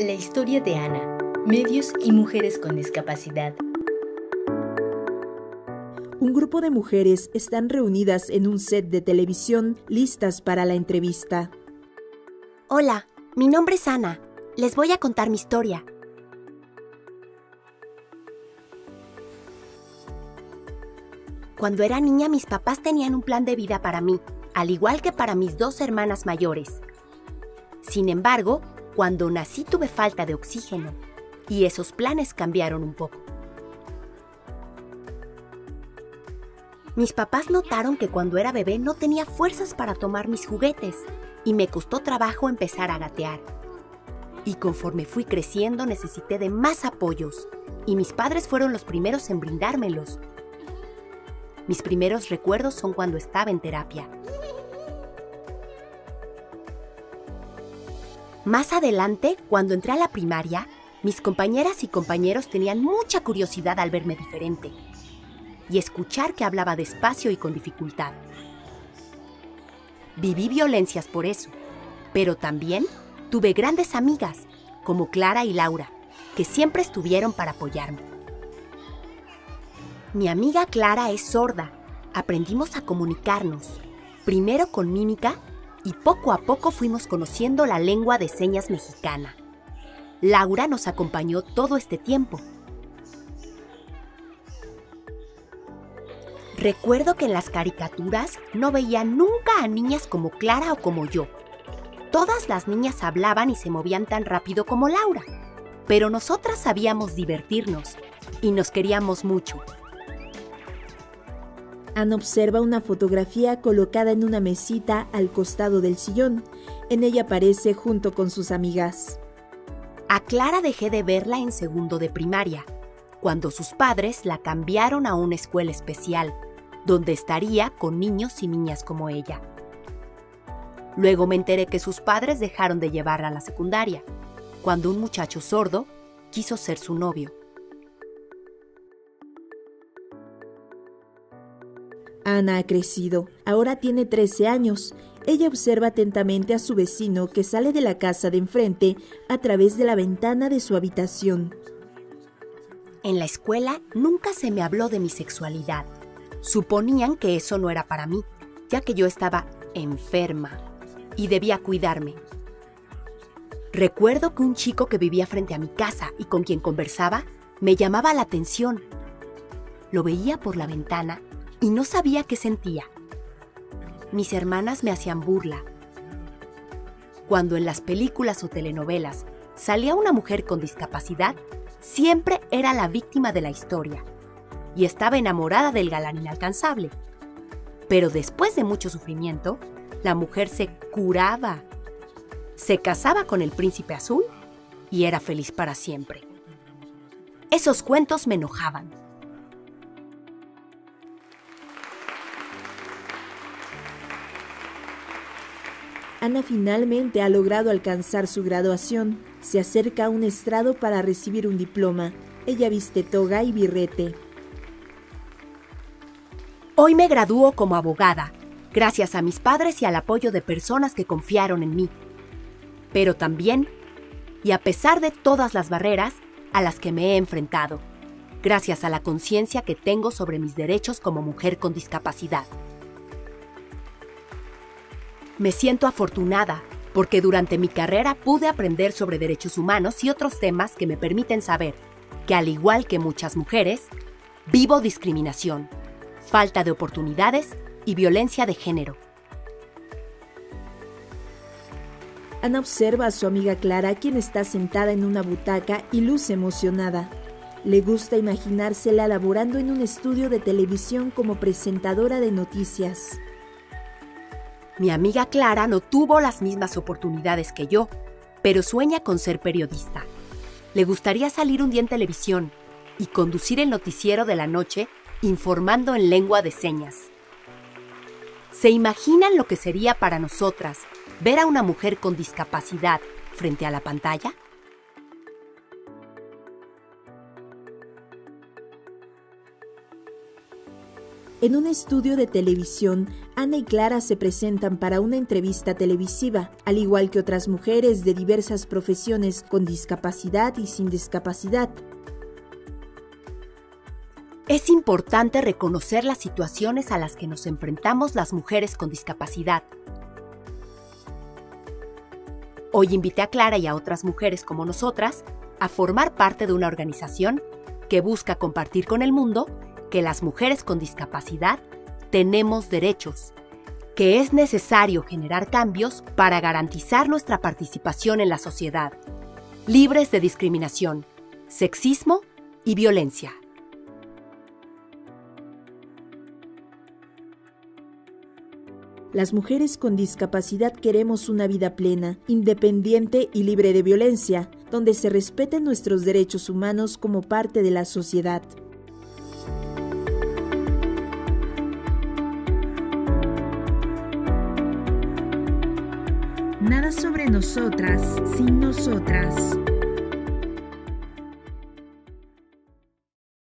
La historia de Ana, medios y mujeres con discapacidad. Un grupo de mujeres están reunidas en un set de televisión listas para la entrevista. Hola, mi nombre es Ana. Les voy a contar mi historia. Cuando era niña, mis papás tenían un plan de vida para mí, al igual que para mis dos hermanas mayores. Sin embargo, cuando nací tuve falta de oxígeno y esos planes cambiaron un poco. Mis papás notaron que cuando era bebé no tenía fuerzas para tomar mis juguetes y me costó trabajo empezar a gatear. Y conforme fui creciendo necesité de más apoyos y mis padres fueron los primeros en brindármelos. Mis primeros recuerdos son cuando estaba en terapia. Más adelante, cuando entré a la primaria, mis compañeras y compañeros tenían mucha curiosidad al verme diferente y escuchar que hablaba despacio y con dificultad. Viví violencias por eso, pero también tuve grandes amigas como Clara y Laura, que siempre estuvieron para apoyarme. Mi amiga Clara es sorda. Aprendimos a comunicarnos, primero con mímica, y poco a poco fuimos conociendo la lengua de señas mexicana. Laura nos acompañó todo este tiempo. Recuerdo que en las caricaturas no veía nunca a niñas como Clara o como yo. Todas las niñas hablaban y se movían tan rápido como Laura, pero nosotras sabíamos divertirnos y nos queríamos mucho. Ana observa una fotografía colocada en una mesita al costado del sillón. En ella aparece junto con sus amigas. A Clara dejé de verla en segundo de primaria, cuando sus padres la cambiaron a una escuela especial, donde estaría con niños y niñas como ella. Luego me enteré que sus padres dejaron de llevarla a la secundaria, cuando un muchacho sordo quiso ser su novio. Ana ha crecido. Ahora tiene 13 años. Ella observa atentamente a su vecino que sale de la casa de enfrente a través de la ventana de su habitación. En la escuela nunca se me habló de mi sexualidad. Suponían que eso no era para mí, ya que yo estaba enferma y debía cuidarme. Recuerdo que un chico que vivía frente a mi casa y con quien conversaba me llamaba la atención. Lo veía por la ventana y no sabía qué sentía. Mis hermanas me hacían burla. Cuando en las películas o telenovelas salía una mujer con discapacidad, siempre era la víctima de la historia y estaba enamorada del galán inalcanzable. Pero después de mucho sufrimiento, la mujer se curaba, se casaba con el príncipe azul y era feliz para siempre. Esos cuentos me enojaban. Ana finalmente ha logrado alcanzar su graduación. Se acerca a un estrado para recibir un diploma. Ella viste toga y birrete. Hoy me gradúo como abogada, gracias a mis padres y al apoyo de personas que confiaron en mí. Pero también, y a pesar de todas las barreras a las que me he enfrentado, gracias a la conciencia que tengo sobre mis derechos como mujer con discapacidad. Me siento afortunada porque durante mi carrera pude aprender sobre derechos humanos y otros temas que me permiten saber que, al igual que muchas mujeres, vivo discriminación, falta de oportunidades y violencia de género. Ana observa a su amiga Clara, quien está sentada en una butaca y luce emocionada. Le gusta imaginársela laborando en un estudio de televisión como presentadora de noticias. Mi amiga Clara no tuvo las mismas oportunidades que yo, pero sueña con ser periodista. Le gustaría salir un día en televisión y conducir el noticiero de la noche informando en lengua de señas. ¿Se imaginan lo que sería para nosotras ver a una mujer con discapacidad frente a la pantalla? En un estudio de televisión, Ana y Clara se presentan para una entrevista televisiva, al igual que otras mujeres de diversas profesiones con discapacidad y sin discapacidad. Es importante reconocer las situaciones a las que nos enfrentamos las mujeres con discapacidad. Hoy invité a Clara y a otras mujeres como nosotras a formar parte de una organización que busca compartir con el mundo que las mujeres con discapacidad tenemos derechos, que es necesario generar cambios para garantizar nuestra participación en la sociedad, libres de discriminación, sexismo y violencia. Las mujeres con discapacidad queremos una vida plena, independiente y libre de violencia, donde se respeten nuestros derechos humanos como parte de la sociedad. Nada sobre nosotras, sin nosotras.